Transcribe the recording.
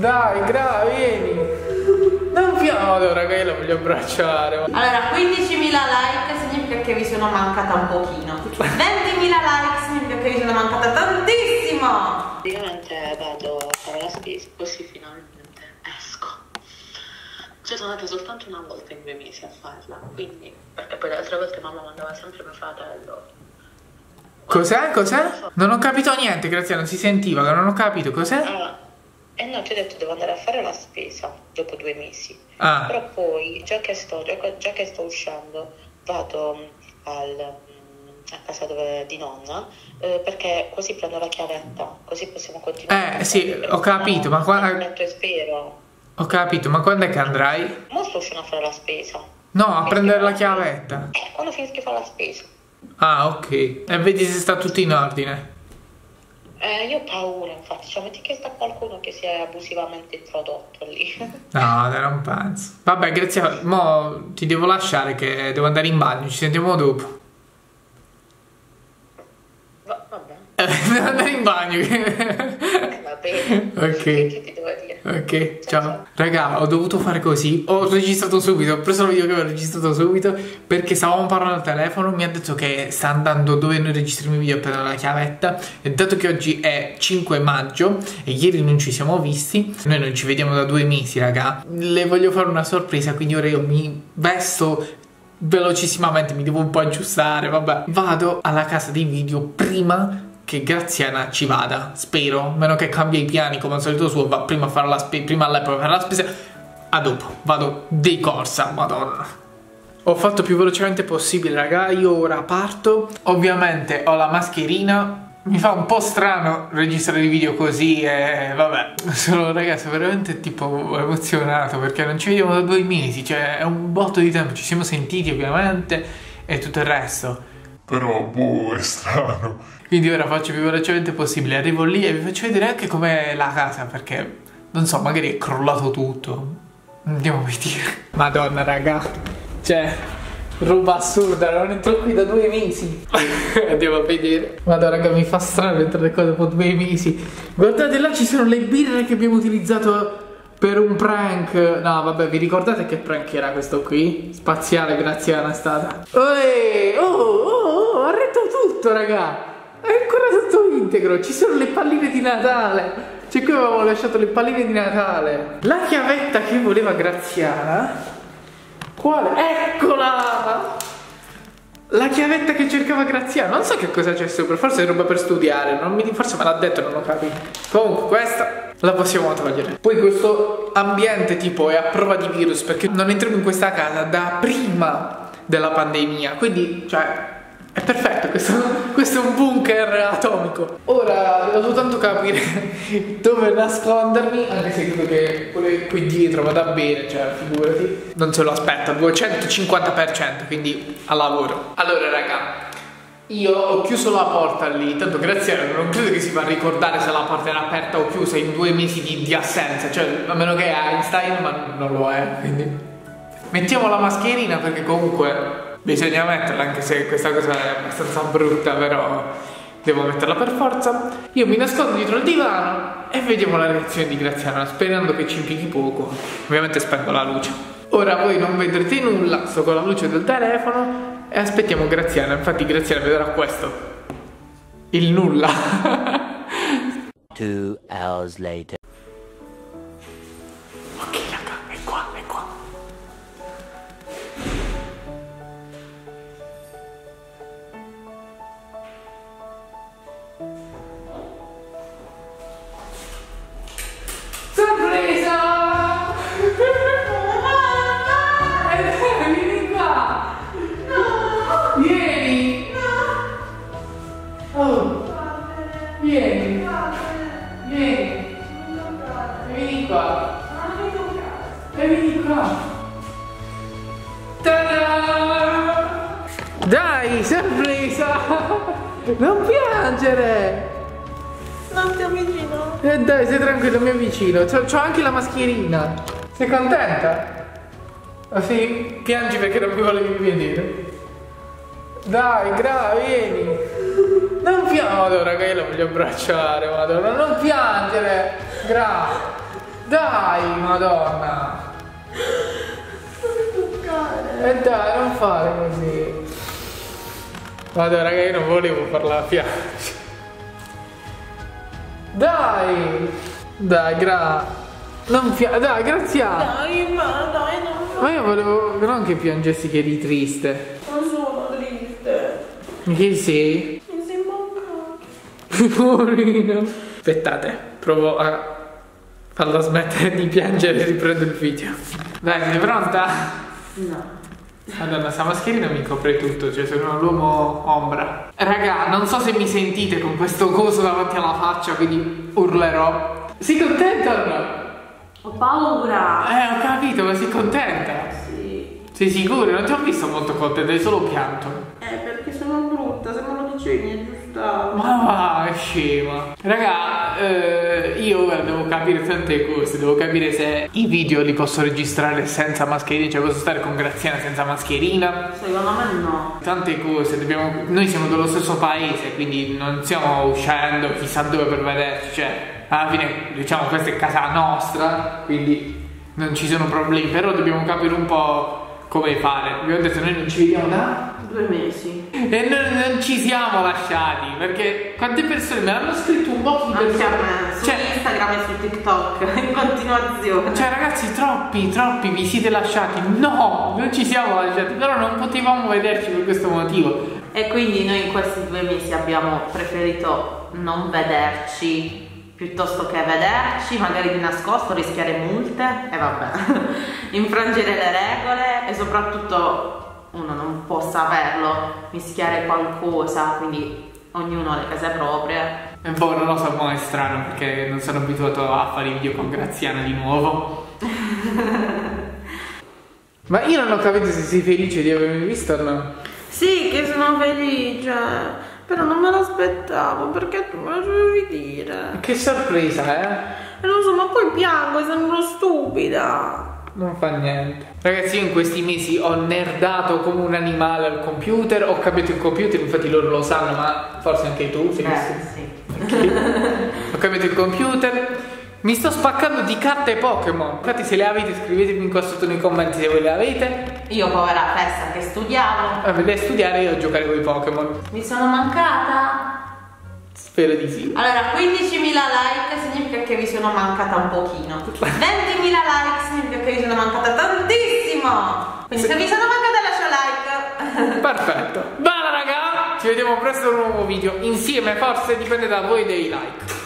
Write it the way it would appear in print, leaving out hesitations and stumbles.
Dai, Gra, vieni. Non piano, allora che io la voglio abbracciare. Allora, 15.000 like significa che vi sono mancata un pochino. 20.000 like significa che vi sono mancata tantissimo. Io mentre vado a fare la spesa, così finalmente esco. Cioè sono andata soltanto una volta in 2 mesi a farla, quindi... Perché poi le altre volte mamma mandava sempre mio fratello. Cos'è? Cos'è? Non ho capito niente, Graziana, si sentiva, non ho capito, cos'è? Eh no, ti ho detto devo andare a fare la spesa dopo 2 mesi. Ah. Però poi, già che sto uscendo, vado a casa di nonna, perché così prendo la chiavetta, così possiamo continuare. Sì, ho capito, ma quando... Ho capito, ma quando è che andrai? Mo sto uscendo a fare la spesa. No, a prendere la chiavetta. Quando finisco di fare la spesa. Ah, ok. E vedi se sta tutto in ordine. Io ho paura, infatti, cioè metti che sta qualcuno che si è abusivamente introdotto lì. No, era un pazzo. Vabbè, Graziana, mo ti devo lasciare che devo andare in bagno, ci sentiamo dopo. Vabbè. Devo andare in bagno. Va bene. Ok. Che ti devo dire? Ok, ciao. Ciao. Raga, ho dovuto fare così. Ho registrato subito, ho preso il video che avevo registrato subito perché stavamo parlando al telefono. Mi ha detto che sta andando dove noi registriamo i video per la chiavetta. E dato che oggi è 5 maggio e ieri non ci siamo visti, noi non ci vediamo da 2 mesi, raga. Le voglio fare una sorpresa, quindi ora io mi vesto velocissimamente, mi devo un po' aggiustare, vabbè. Vado alla casa dei video prima che Graziana ci vada, spero, meno che cambia i piani come al solito suo, va prima a fare la spesa, prima lei poi a fare la spesa, a dopo, vado di corsa, madonna. Ho fatto più velocemente possibile, raga, io ora parto, ovviamente ho la mascherina. Mi fa un po' strano registrare i video così e vabbè. Sono, ragazzi, veramente tipo emozionato perché non ci vediamo da 2 mesi, cioè è un botto di tempo, ci siamo sentiti ovviamente e tutto il resto. Però boh, è strano. Quindi ora faccio più velocemente possibile, arrivo lì e vi faccio vedere anche com'è la casa perché, non so, magari è crollato tutto. Andiamo a vedere. Madonna, raga, cioè... roba assurda, non entro qui da 2 mesi. Andiamo a vedere. Madonna, raga, mi fa strano entrare qua dopo 2 mesi. Guardate, là ci sono le birre che abbiamo utilizzato per un prank. No, vabbè, vi ricordate che prank era questo qui? Spaziale, Graziana è stata. Oh, ha retto tutto, raga. È ancora tutto integro. Ci sono le palline di Natale. Cioè, qui avevamo lasciato le palline di Natale. La chiavetta che voleva Graziana. Quale? Eccola! La chiavetta che cercava Graziana. Non so che cosa c'è sopra, forse è roba per studiare, forse me l'ha detto, non l'ho capito. Comunque questa la possiamo togliere. Poi questo ambiente tipo è a prova di virus perché non entriamo in questa casa da prima della pandemia. Quindi, cioè, è perfetto, questo è un bunker atomico. Ora devo soltanto capire dove nascondermi, anche se credo che quello qui dietro vada bene, cioè figurati. Non se lo aspetta, 250%, quindi al lavoro. Allora, raga, io ho chiuso la porta lì, tanto Graziano non credo che si va a ricordare se la porta era aperta o chiusa in 2 mesi di assenza, cioè a meno che è Einstein, ma non lo è, quindi... Mettiamo la mascherina perché comunque... bisogna metterla, anche se questa cosa è abbastanza brutta, però devo metterla per forza. Io mi nascondo dietro il divano e vediamo la reazione di Graziana, sperando che ci impieghi poco. Ovviamente spengo la luce. Ora voi non vedrete nulla, sto con la luce del telefono e aspettiamo Graziana. Infatti Graziana vedrà questo, il nulla. 2 hours later. Dai, sorpresa! Non piangere! Non ti avvicino! Dai, sei tranquillo, mi avvicino. C'ho anche la mascherina. Sei contenta? Oh, sì? Piangi perché non mi volevi vedere. Dai, Gra, vieni! Non piangere! Madonna, raga, io la voglio abbracciare, madonna. Non piangere! Gra! Dai, madonna! Non mi toccare! E dai, non fare così! Guarda, raga, io non volevo farla piangere. Dai! Dai, dai, Graziana! Dai, ma dai, non fare! Ma io volevo non che piangessi, che eri triste. Non sono triste. Che sei? Mi sembra un cacchio. Aspettate, provo a... Fallo smettere di piangere e riprendo il video. Dai, sei pronta? No. Madonna, sta mascherina mi copre tutto, cioè sono l'uomo ombra. Raga, non so se mi sentite con questo coso davanti alla faccia, quindi urlerò. Sei contenta o no? Ho paura. Ho capito, ma sei contenta? Sì. Sei sicura? Non ti ho visto molto contenta, hai solo pianto. Perché sono brutta, se non lo dicevi mi aggiustavo. Ma va, è scema. Raga, io devo capire tante cose, devo capire se i video li posso registrare senza mascherina, cioè posso stare con Graziana senza mascherina. Secondo me no. Tante cose, dobbiamo... Noi siamo dello stesso paese, quindi non stiamo uscendo chissà dove per vederci, cioè alla fine diciamo questa è casa nostra, quindi non ci sono problemi, però dobbiamo capire un po' come fare. Abbiamo detto noi non ci vediamo da 2 mesi e non ci siamo lasciati, perché quante persone me l'hanno scritto un po' più su, cioè, Instagram e su TikTok in continuazione, cioè ragazzi, troppi vi siete lasciati. No, non ci siamo lasciati, però non potevamo vederci per questo motivo, e quindi noi in questi 2 mesi abbiamo preferito non vederci piuttosto che vederci, magari di nascosto, rischiare multe e vabbè, infrangere le regole, e soprattutto uno non può saperlo, mischiare qualcosa, quindi ognuno ha le case proprie. È un po' una cosa un po' strana, perché non sono abituato a fare video con Graziana di nuovo. Ma io non ho capito se sei felice di avermi visto o no? Sì, che sono felice! Però non me l'aspettavo, perché tu me lo dovevi dire. Che sorpresa, eh? Non so, ma poi piango, sembro stupida. Non fa niente. Ragazzi, io in questi mesi ho nerdato come un animale al computer, ho cambiato il computer, infatti loro lo sanno, ma forse anche tu sei messo. Sì. Okay. Ho cambiato il computer, mi sto spaccando di carte Pokémon. Infatti se le avete scrivetemi qua sotto nei commenti se voi le avete. Io, povera festa, che studiavo. Per studiare io giocare con i Pokémon. Mi sono mancata? Spero di sì. Allora, 15.000 like significa che vi sono mancata un pochino. 20.000 like significa che vi sono mancata tantissimo. Quindi se vi sono mancata, lascia like. Perfetto. Bella raga, ci vediamo presto in un nuovo video. Insieme, forse, dipende da voi dei like.